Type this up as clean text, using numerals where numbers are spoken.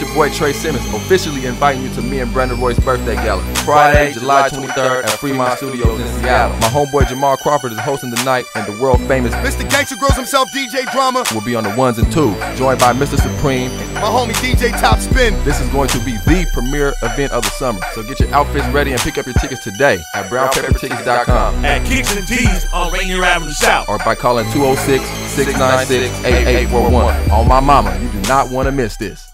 It's your boy Trey Simmons, officially inviting you to me and Brandon Roy's birthday gala, Friday, July 23rd at Fremont Studios in Seattle. My homeboy Jamal Crawford is hosting the night, and the world famous Mr. Gangster Grills himself, DJ Drama, will be on the ones and twos, joined by MR SUPREME and my homie DJ Top Spin. This is going to be the premier event of the summer, so get your outfits ready and pick up your tickets today at brownpeppertickets.com, at Kicks and Tees on Rainier Avenue South, or by calling 206-696-8841. On my mama, you do not want to miss this.